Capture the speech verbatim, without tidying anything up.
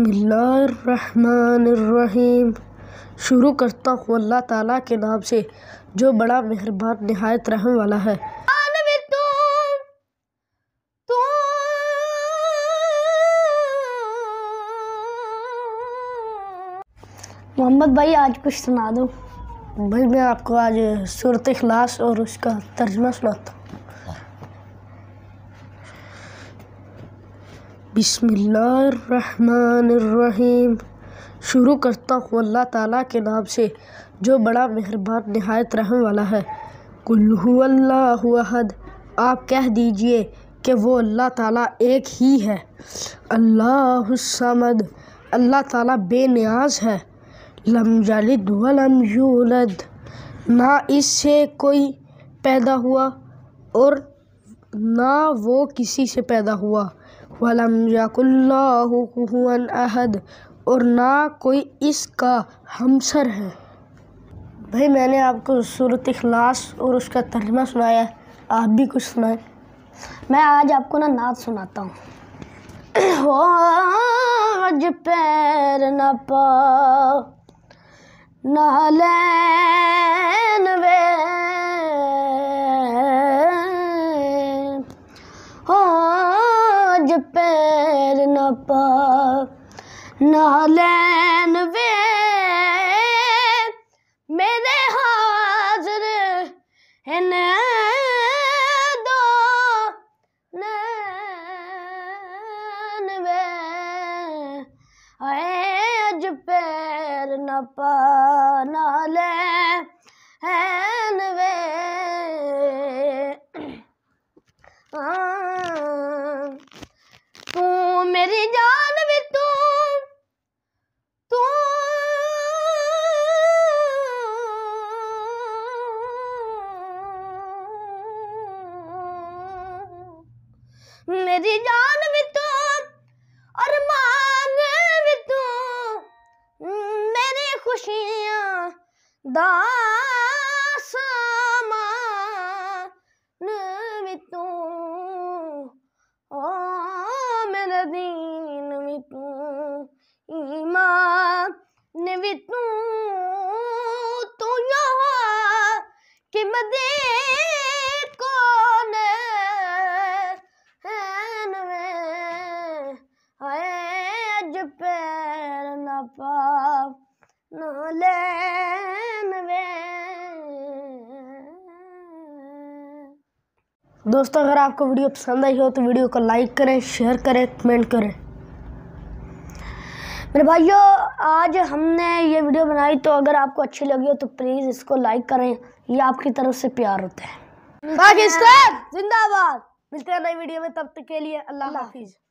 बिस्मिल्लाहिर्रहमानिर्रहीम। शुरू करता हूँ अल्लाह ताला के नाम से जो बड़ा मेहरबान नहायत रहम वाला है। मोहम्मद भाई आज कुछ सुना दो। भाई मैं आपको आज सूरत इखलास और उसका तर्जमा सुनाता हूँ। बिस्मिल्लाहिर्रहमानिर्रहीम। शुरू करता हूँ अल्लाह ताला के नाम से जो बड़ा मेहरबान नहायत रहम वाला है। कुल्लहु अल्लाहु अहद। आप कह दीजिए कि वो अल्लाह ताला एक ही है। अल्लाहु समद। अल्लाह ताला बेनियाज है। लम यलिद व लम यूलद। ना इससे कोई पैदा हुआ और ना वो किसी से पैदा हुआ। वलम यकुल्लाहु कुहुवन अहद। और ना कोई इसका हमसर है। भाई मैंने आपको सूरत इखलास और उसका तर्जमा सुनाया है, आप भी कुछ सुनाए। मैं आज आपको ना नात सुनाता हूँ। हो आज पैर न पा नालैन वे पैर न पा नालैन वे मेरे हाजर है न दो नैन वे आज पैर न पा नालैन वे मेरी जान में तू तू मेरी जान में तू अरमान में तू मेरी खुशियाँ दासमान में तू तू तू यहाँ कि मदे कौन आज पैर न पा नालैन वे। दोस्तों अगर आपको वीडियो पसंद आई हो तो वीडियो को लाइक करें, शेयर करें, कमेंट करें। मेरे भाइयों आज हमने ये वीडियो बनाई, तो अगर आपको अच्छी लगी हो तो प्लीज़ इसको लाइक करें, ये आपकी तरफ से प्यार होता है। पाकिस्तान जिंदाबाद। मिलते हैं नई वीडियो में, तब तक के लिए अल्लाह हाफिज़।